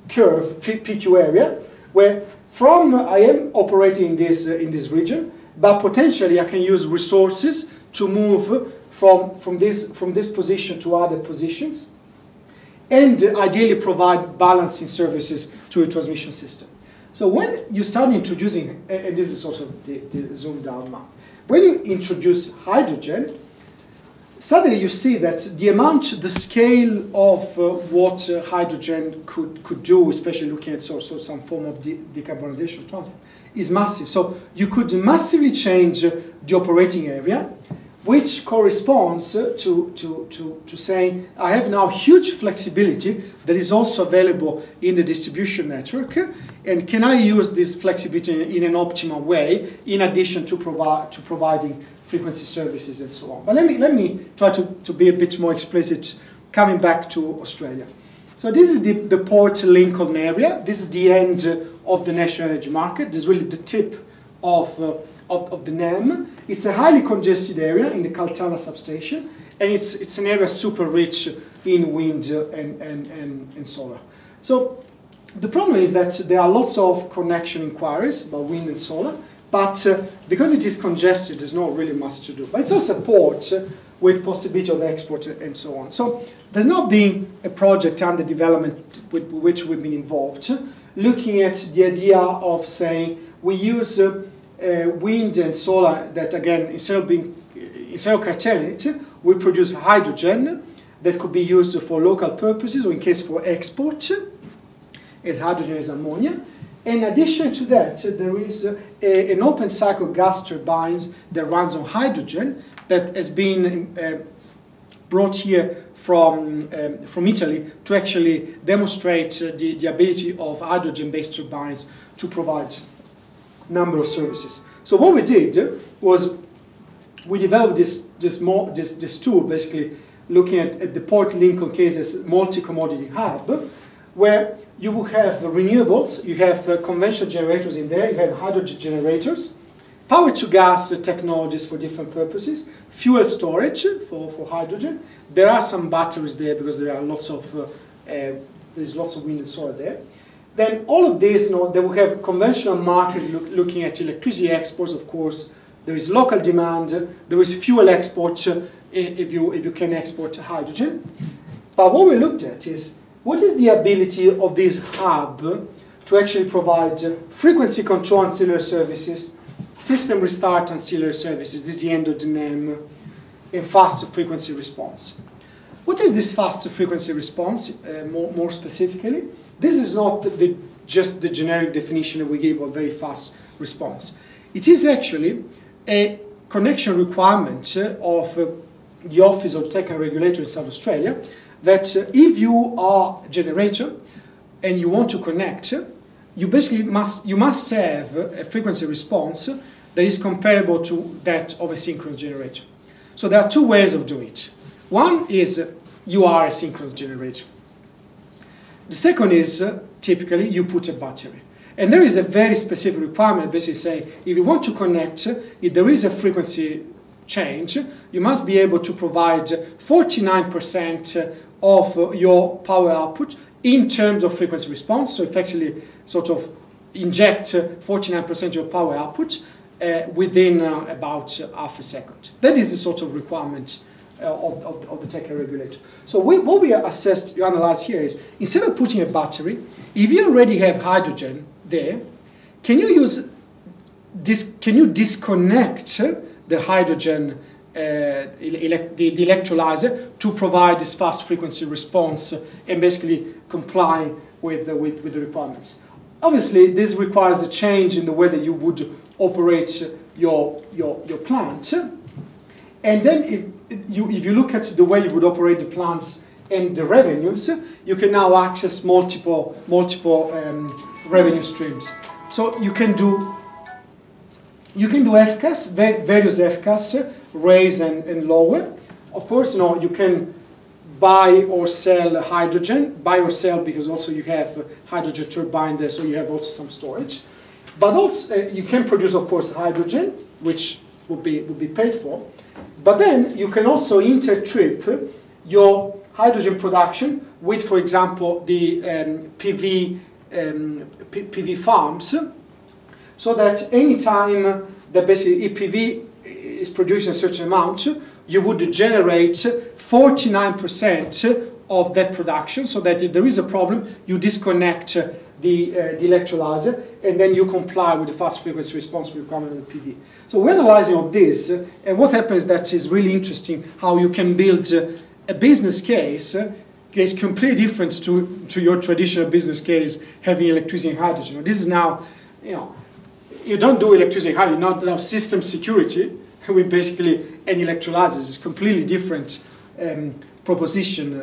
curve, PQ area, where from I am operating in this region, but potentially I can use resources to move from this position to other positions, and ideally provide balancing services to a transmission system. So when you start introducing, and this is also the zoomed out map, when you introduce hydrogen, suddenly you see that the amount, the scale of what hydrogen could do, especially looking at also some form of decarbonization of transport, is massive. So you could massively change the operating area, which corresponds to saying I have now huge flexibility that is also available in the distribution network, and can I use this flexibility in an optimal way in addition to providing frequency services and so on. But let me try to be a bit more explicit, coming back to Australia. So this is the Port Lincoln area. This is the end of the national energy market. This is really the tip of the NEM. It's a highly congested area in the Kaltana substation, and it's an area super rich in wind and solar. So the problem is that there are lots of connection inquiries about wind and solar, but because it is congested, there's not really much to do. But it's also a port with possibility of export and so on. So there's not been a project under development with which we've been involved, looking at the idea of saying we use wind and solar that, again, instead of curtailing it, we produce hydrogen that could be used for local purposes or in case for export, as hydrogen is ammonia. In addition to that, there is an open cycle gas turbines that runs on hydrogen that has been brought here from Italy to actually demonstrate the ability of hydrogen-based turbines to provide a number of services. So what we did was we developed this tool, basically looking at the Port Lincoln case as multi-commodity hub, where you will have renewables, you have conventional generators in there, you have hydrogen generators, power to gas technologies for different purposes, fuel storage for hydrogen. There are some batteries there because there are lots of wind and solar there. Then all of this, they will have conventional markets looking at electricity exports, of course. There is local demand, there is fuel export if you can export hydrogen. But what we looked at is, what is the ability of this hub to actually provide frequency control ancillary services, system restart ancillary services, this is the end of the NEM, and fast frequency response. What is this fast frequency response, more specifically? This is not just the generic definition that we gave of very fast response. It is actually a connection requirement of the Office of Tech and Regulator in South Australia, that if you are a generator and you want to connect, you basically must have a frequency response that is comparable to that of a synchronous generator. So there are two ways of doing it. One is you are a synchronous generator. The second is typically you put a battery. And there is a very specific requirement, basically saying if you want to connect, if there is a frequency change, you must be able to provide 49% of your power output in terms of frequency response, so effectively sort of inject 49% of your power output within about half a second. That is the sort of requirement of the tech regulator. So what we assessed, you analyze here is, instead of putting a battery, if you already have hydrogen there, can you use this? Can you disconnect the hydrogen, the electrolyzer, to provide this fast frequency response and basically comply with the requirements? Obviously, this requires a change in the way that you would operate your plant. And then if you look at the way you would operate the plants and the revenues, you can now access multiple revenue streams. So you can do FCAS, various FCAS, raise and lower. Of course, no, you can buy or sell hydrogen, buy or sell because also you have hydrogen turbine there, so you have also some storage. But also you can produce, of course, hydrogen, which would be paid for. But then you can also intertrip your hydrogen production with, for example, the PV farms, so that any time that basically EPV is producing a certain amount, you would generate 49% of that production, so that if there is a problem, you disconnect the electrolyzer, and then you comply with the fast frequency response requirement of the PV. So we're analyzing all this, and what happens that is really interesting, how you can build a business case is completely different to your traditional business case having electricity and hydrogen. This is now, you know, you don't do electricity and hydrogen, you don't have system security with basically any electrolyzers. It's a completely different proposition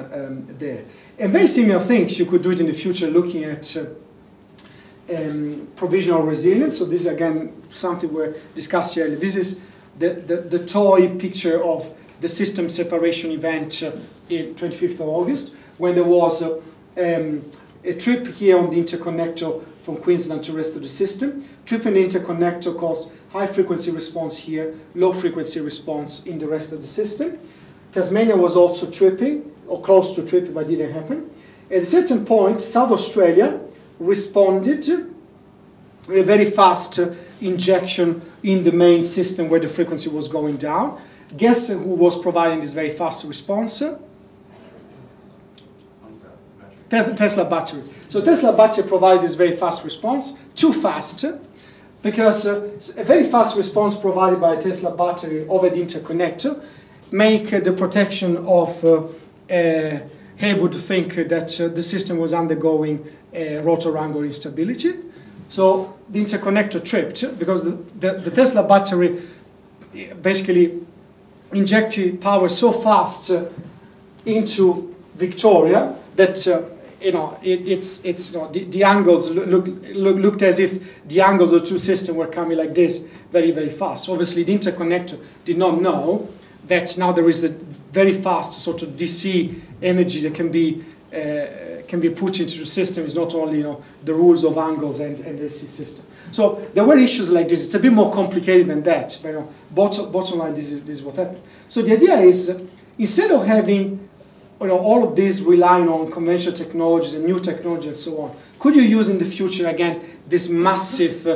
there. And very similar things, you could do it in the future looking at provisional resilience. So this is again something we discussed earlier. This is the toy picture of the system separation event in 25th of August, when there was a trip here on the interconnector from Queensland to the rest of the system. Trip and interconnector caused high frequency response here, low frequency response in the rest of the system. Tasmania was also tripping, or close to tripping, but didn't happen. At a certain point, South Australia responded with a very fast injection in the main system where the frequency was going down. Guess who was providing this very fast response? Tesla battery. So Tesla battery provided this very fast response, too fast, because a very fast response provided by Tesla battery over the interconnector make the protection of Haywood think that the system was undergoing rotor-angle instability. So the interconnector tripped because the Tesla battery basically injected power so fast into Victoria that you know it's you know, the angles looked as if the angles of two systems were coming like this very fast. Obviously, the interconnector did not know that now there is a very fast sort of DC energy that can be put into the system. Is not only you know the rules of angles and AC system. So there were issues like this. It's a bit more complicated than that. But you know, bottom line, this is what happened. So the idea is instead of having you know, all of these relying on conventional technologies and new technology and so on, could you use in the future again this massive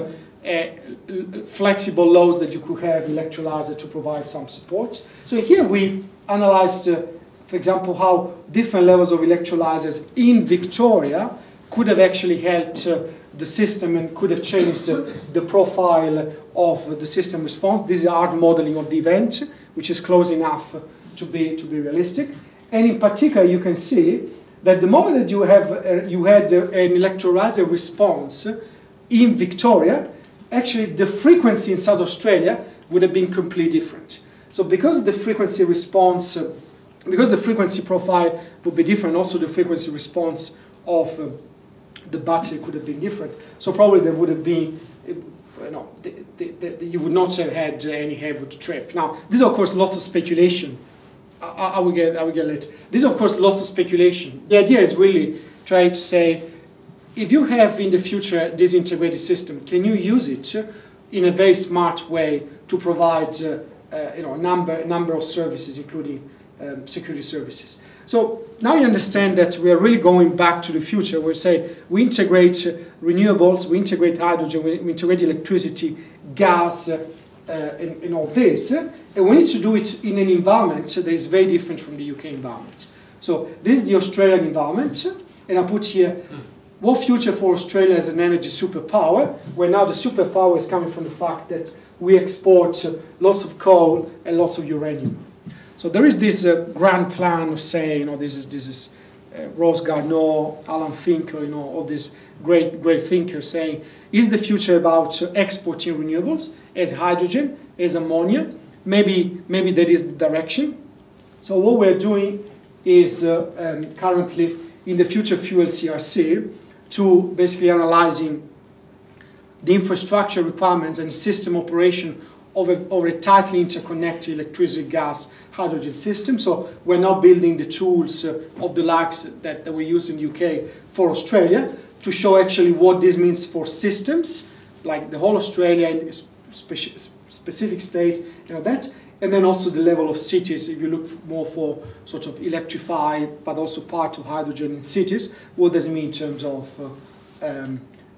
flexible loads that you could have electrolyzer to provide some support? So here we analyzed, for example, how different levels of electrolyzers in Victoria could have actually helped the system and could have changed the profile of the system response. This is hard modeling of the event, which is close enough to be realistic. And in particular, you can see that the moment that you had an electrolyzer response in Victoria, actually the frequency in South Australia would have been completely different. So because the frequency response, because the frequency profile would be different, also the frequency response of the battery could have been different. So probably there would have been, you know, you would not have had any Haywood trip. Now, this is of course lots of speculation. I will get later. This is of course lots of speculation. The idea is really trying to say, if you have in the future this integrated system, can you use it in a very smart way to provide you know, a number of services, including security services? So now you understand that we are really going back to the future. We say we integrate renewables, we integrate hydrogen, we integrate electricity, gas, and all this. And we need to do it in an environment that is very different from the UK environment. So this is the Australian environment, and I put here what future for Australia as an energy superpower, where now the superpower is coming from the fact that we export lots of coal and lots of uranium. So there is this grand plan of saying, you know, this is Ross Garneau, Alan Finkel, you know, all these great thinkers saying, is the future about exporting renewables as hydrogen, as ammonia? Maybe that is the direction. So what we're doing is currently in the Future Fuel CRC to basically analyzing the infrastructure requirements and system operation of a tightly interconnected electricity, gas, hydrogen system. So we're now building the tools of the likes that we use in the UK for Australia to show actually what this means for systems, like the whole Australia and specific states, you know that. And then also the level of cities, if you look more for sort of electrify, but also part of hydrogen in cities, what does it mean in terms of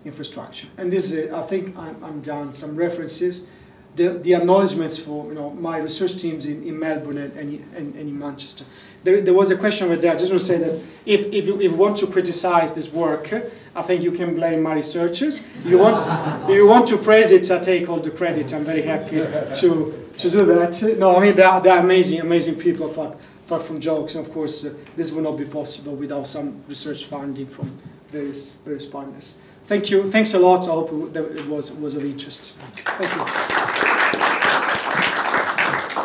infrastructure? And this is, I think I'm done, some references. The acknowledgements for, you know, my research teams in Melbourne and in Manchester. There was a question over there. I just want to say that if you want to criticize this work, I think you can blame my researchers. If you want to praise it, I take all the credit. I'm very happy to do that. No, I mean they are amazing people. Apart from jokes, and of course, this would not be possible without some research funding from various partners. Thank you. Thanks a lot. I hope that it was of interest. Thank you.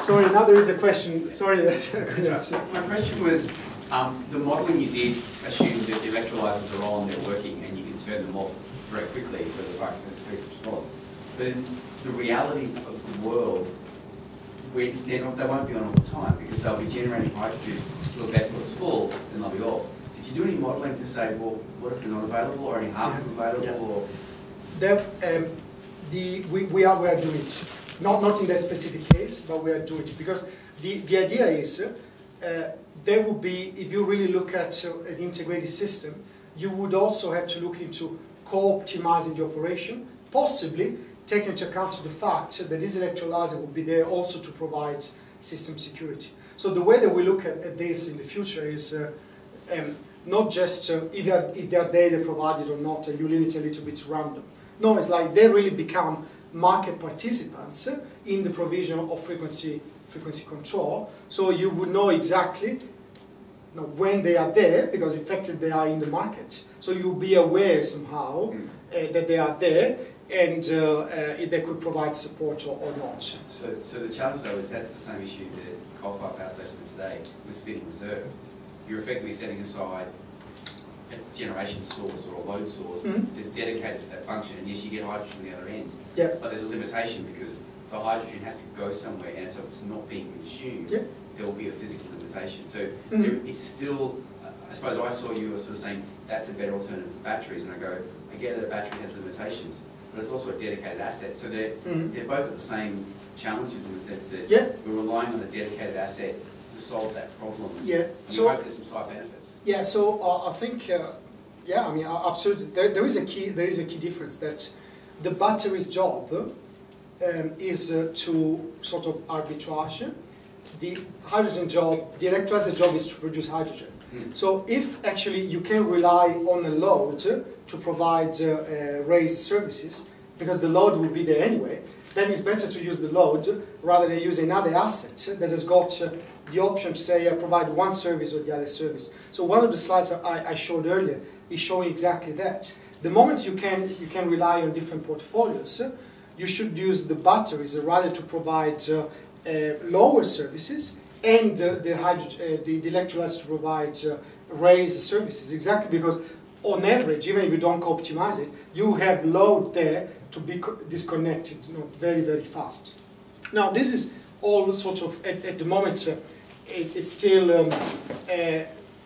Sorry, now there is a question. Sorry. My question was, the modelling you did assumed that the electrolyzers are on, they're working, and you can turn them off very quickly for the fraction of the response. But in the reality of the world, they won't be on all the time because they'll be generating hydrogen till the vessel is full, then they'll be off. Do you do any modelling to say, well, what if they're not available, or any half available, or that we are doing it, not in that specific case, but we are doing it because the idea is there would be, if you really look at an integrated system, you would also have to look into co-optimizing the operation, possibly taking into account the fact that this electrolyzer will be there also to provide system security. So the way that we look at this in the future is not just if they are data provided or not, and you leave it a little bit random. No, it's like they really become market participants in the provision of frequency control. So you would know exactly when they are there, because effectively they are in the market. So you'll be aware somehow that they are there, and if they could provide support or not. So the challenge though is that's the same issue that coal-fired power stations today with spinning reserve. You're effectively setting aside a generation source or a load source that's dedicated to that function, and yes, you get hydrogen on the other end. Yeah. But there's a limitation because the hydrogen has to go somewhere, and so it's not being consumed. Yeah. There will be a physical limitation. So it's still, I suppose I saw you were sort of saying that's a better alternative to batteries, and I go, I get that a battery has limitations, but it's also a dedicated asset. So they're both at the same challenges in the sense that we're relying on a dedicated asset to solve that problem. Yeah. And so hope there's some side benefits. Yeah. So I think, yeah. I mean, absolutely. There is a key difference that the battery's job is to sort of arbitrage. The hydrogen job, the electrolyzer job, is to produce hydrogen. So if actually you can rely on a load to provide raised services, because the load will be there anyway, then it's better to use the load rather than use another asset that has got the option to say provide one service or the other service. So one of the slides I showed earlier is showing exactly that. The moment you can rely on different portfolios, you should use the batteries rather to provide lower services and the electrolyzer to provide raised services. Exactly, because on average, even if you don't co-optimize it, you have load there to be disconnected, very fast. Now this is all sort of at the moment. It's still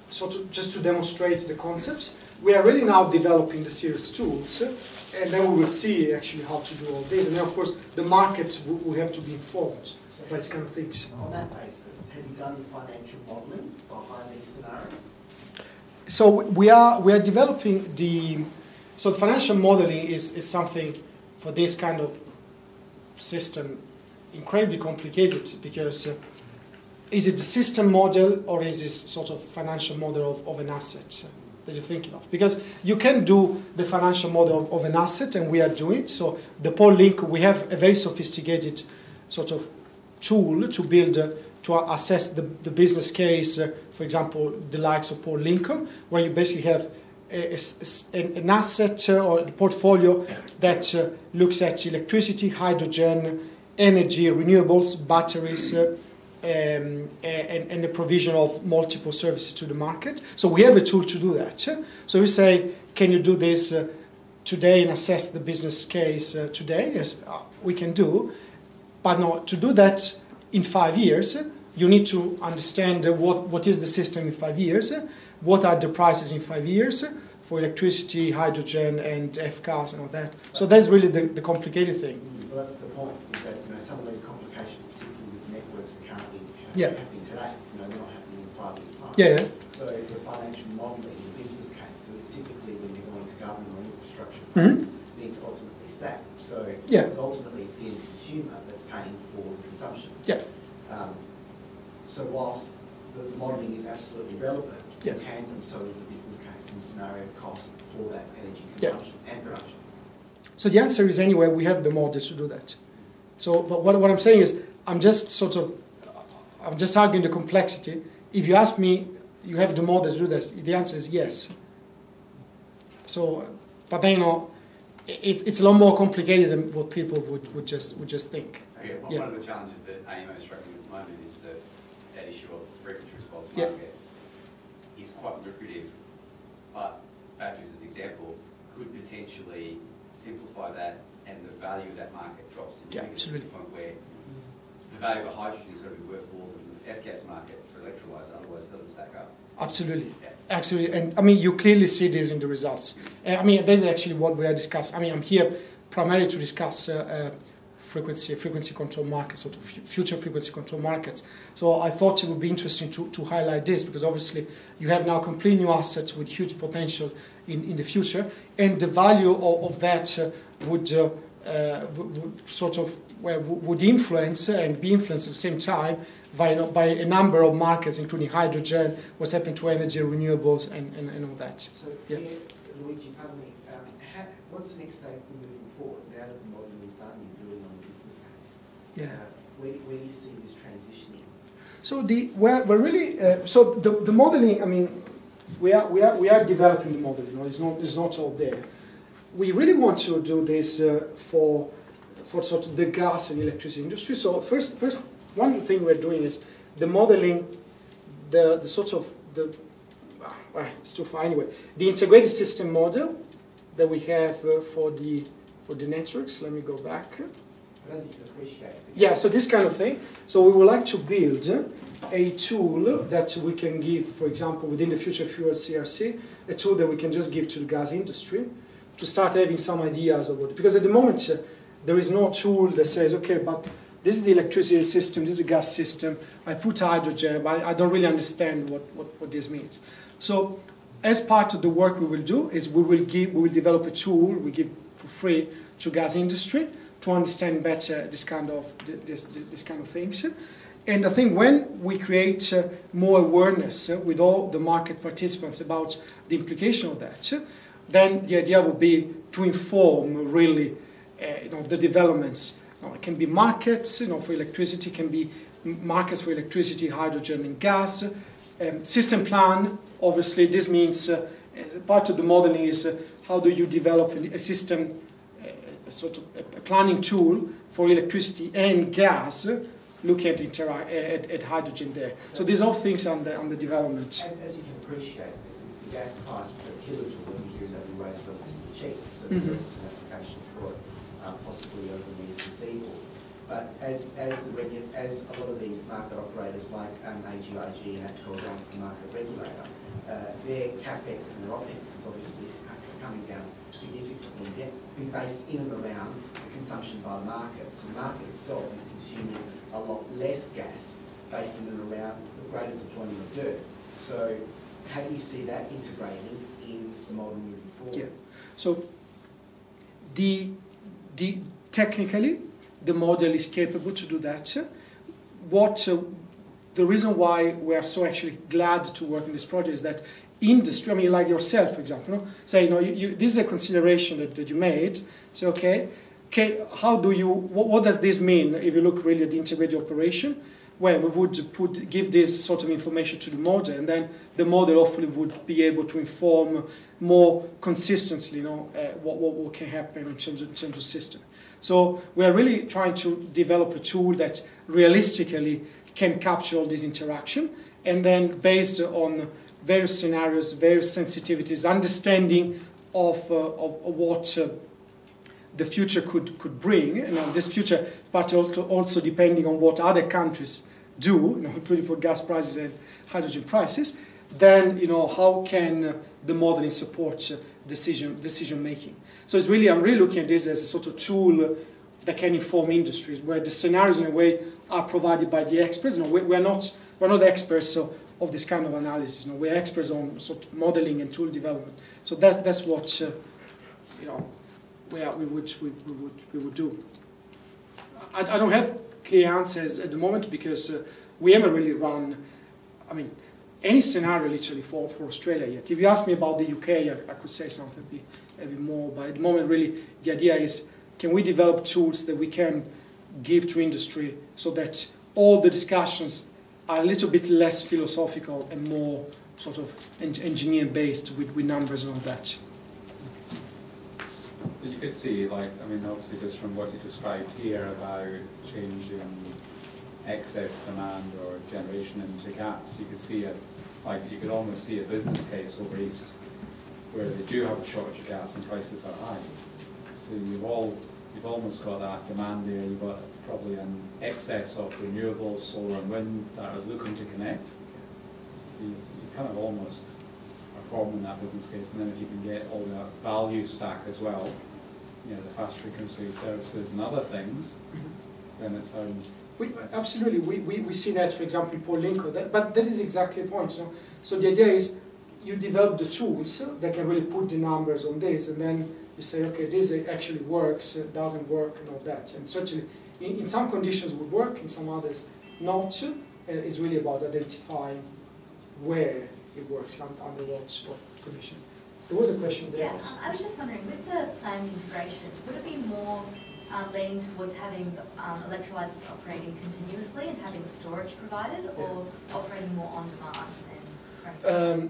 sort of just to demonstrate the concepts. We are really now developing the series tools, and then we will see actually how to do all this. And then, of course, the market will have to be informed by these kind of things. On that basis, have you done the financial modelling behind these scenarios? So we are developing the. So the financial modelling is something for this kind of system. Incredibly complicated because is it the system model or is it sort of financial model of an asset that you're thinking of? Because you can do the financial model of an asset, and we are doing it. So the Port Lincoln, we have a very sophisticated sort of tool to build to assess the business case, for example, the likes of Port Lincoln, where you basically have an asset or a portfolio that looks at electricity, hydrogen, energy, renewables, batteries, and the provision of multiple services to the market. So we have a tool to do that. So we say, can you do this today and assess the business case today? Yes, we can do. But no, to do that in 5 years, you need to understand what is the system in 5 years, what are the prices in 5 years for electricity, hydrogen, and FCAS and all that. So that's really the complicated thing. Well, that's the point, is that some of these complications, particularly with networks, are currently happening today. They're not happening in 5 years' time. Yeah. So the financial modelling, the business cases, typically when you're going to government or infrastructure funds, need to ultimately stack. So ultimately it's the end consumer that's paying for the consumption. Yeah. So whilst the modelling is absolutely relevant, in tandem, so is the business case and scenario cost for that energy consumption and production. So the answer is anyway, we have the model to do that. So, but what I'm saying is, I'm just arguing the complexity. If you ask me, you have the model to do this, the answer is yes. So, but then, it's a lot more complicated than what people would just think. Okay, one of the challenges that AEMO is struggling with at the moment is that issue of frequency response market is quite lucrative, but batteries, as an example, could potentially simplify that, and the value of that market drops significantly to the point where the value of hydrogen is going to be worth more than the FCAS market for electrolyzer, otherwise it doesn't stack up. Absolutely, absolutely, and I mean you clearly see this in the results. I mean that's actually what we are discussing. I mean I'm here primarily to discuss frequency control markets, or future frequency control markets. So I thought it would be interesting to highlight this, because obviously you have now complete new assets with huge potential in the future, and the value of that would influence and be influenced at the same time by a number of markets, including hydrogen, what's happened to energy, renewables, and all that. So, Luigi, pardon me, what's the next step in moving forward now that the model is done and building on the business case? Yeah. Where do you see this transitioning? So the modeling. I mean, we are developing the model. It's not all there. We really want to do this for sort of the gas and electricity industry. So first one thing we're doing is the modeling, the sort of the it's too far anyway. The integrated system model that we have for the networks. Let me go back. Yeah, so this kind of thing. So we would like to build a tool that we can give, for example, within the Future Fuel CRC, a tool that we can just give to the gas industry to start having some ideas of what. Because at the moment, there is no tool that says, okay, but this is the electricity system, this is the gas system, I put hydrogen, but I don't really understand what this means. So as part of the work we will do is we will develop a tool we give for free to gas industry to understand better this kind of things. And I think when we create more awareness with all the market participants about the implication of that, then the idea would be to inform really the developments. It can be markets for electricity, can be markets for electricity, hydrogen and gas. System plan, obviously this means part of the modeling is how do you develop a system, a planning tool for electricity and gas, looking at hydrogen there. So these are things on the development. As you can appreciate, the gas price per kilojoule here in WA is relatively cheap, so there's an application for it, possibly over the years conceivable. But as a lot of these market operators like AGIG and ATCO are going to the market regulator, their CapEx and their OpEx is obviously coming down significantly, based in and around the consumption by the market. So the market itself is consuming a lot less gas based in and around the greater deployment of dirt. So how do you see that integrating in the model moving forward? Yeah. So technically, the model is capable to do that. The reason why we are so actually glad to work in this project is that industry, I mean, like yourself, for example, this is a consideration that you made. So, okay, how do you, what does this mean if you look really at the integrated operation? where we would give this sort of information to the model, and then the model hopefully would be able to inform more consistently, you know, what can happen in terms of system. So we are really trying to develop a tool that realistically can capture all this interaction, and then based on various scenarios, various sensitivities, understanding of what the future could bring. You know, this future, but also depending on what other countries do, you know, including for gas prices and hydrogen prices, then, you know, how can the modeling support decision making? So it's really, I'm really looking at this as a sort of tool that can inform industries, where the scenarios in a way are provided by the experts. You know, we're not experts, so of this kind of analysis. You know, we're experts on sort of modeling and tool development. So that's what you know, we would do. I don't have clear answers at the moment, because we haven't really run, I mean, any scenario literally for Australia yet. If you ask me about the UK, I could say something a bit more, but at the moment really the idea is, can we develop tools that we can give to industry so that all the discussions are a little bit less philosophical and more sort of engineer-based with numbers and all that. You could see, like, I mean, obviously just from what you described here about changing excess demand or generation into gas, you could see it, like, you could almost see a business case over east where they do have a shortage of gas and prices are high. So you've almost got that demand there. You've got probably an excess of renewables, solar and wind that are looking to connect. So you kind of almost are forming that business case, and then if you can get all the value stack as well, you know, the fast frequency services and other things, then it sounds. Absolutely, we see that, for example, in Port Lincoln. But that is exactly the point. You know? So the idea is you develop the tools that can really put the numbers on this, and then you say, okay, this actually works, doesn't work, and all that. And certainly, in some conditions would work, in some others not. It's really about identifying where it works and under what conditions. There was a question there. Yeah, I was just wondering, with the planned integration, would it be more leaning towards having electrolyzers operating continuously and having storage provided, or operating more on demand?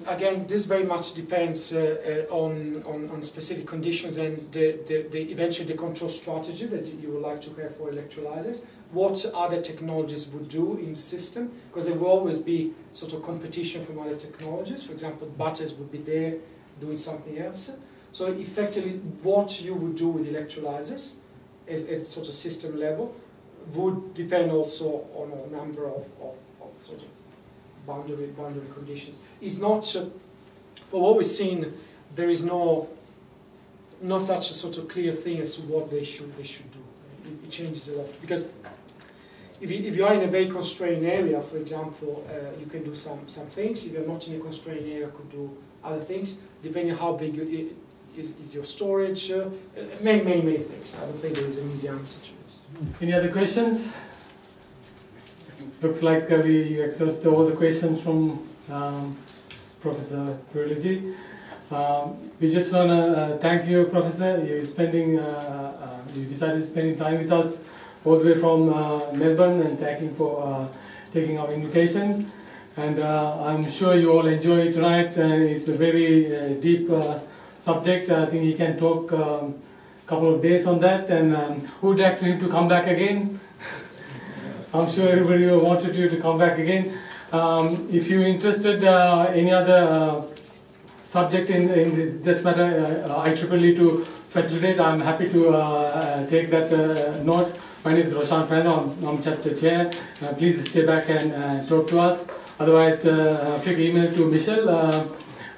Again, this very much depends on specific conditions and eventually the control strategy that you would like to have for electrolyzers. What other technologies would do in the system, because there will always be sort of competition from other technologies. For example, batteries would be there doing something else. So effectively, what you would do with electrolyzers is at sort of system level would depend also on a number of sort of boundary conditions. It's not, for what we've seen, there is no such a sort of clear thing as to what they should do. It changes a lot, because if you are in a very constrained area, for example, you can do some things. If you're not in a constrained area, you could do other things, depending on how big is your storage, many things. I don't think there is an easy answer to this. Any other questions? Looks like we exhausted all the questions from Professor Pierluigi. We just want to thank you, Professor. You decided to spend time with us all the way from Melbourne, and thank you for taking our invitation. And I'm sure you all enjoy tonight. It's a very deep subject. I think he can talk a couple of days on that. And who would like him to come back again? I'm sure everybody wanted you to come back again. If you're interested any other subject in this matter, IEEE to facilitate, I'm happy to take that note. My name is Roshan Fan, I'm chapter chair. Please stay back and talk to us. Otherwise, click email to Michelle.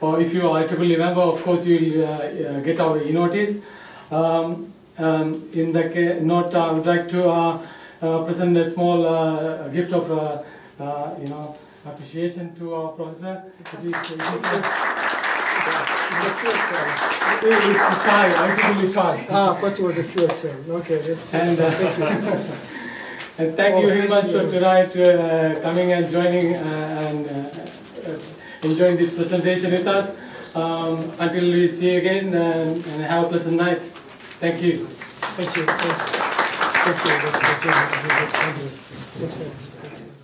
Or if you are IEEE member, of course, you'll get our e-notice. In the note, I would like to present a small gift of you know, appreciation to our professor. It's a tie. I think we tie. Ah, I thought it was a fuel cell. Okay, that's. And thank you, and thank you very much for tonight coming and joining and enjoying this presentation with us. Until we see you again, and have a pleasant night. Thank you. Thank you. Thanks. Thank you. That's excellent.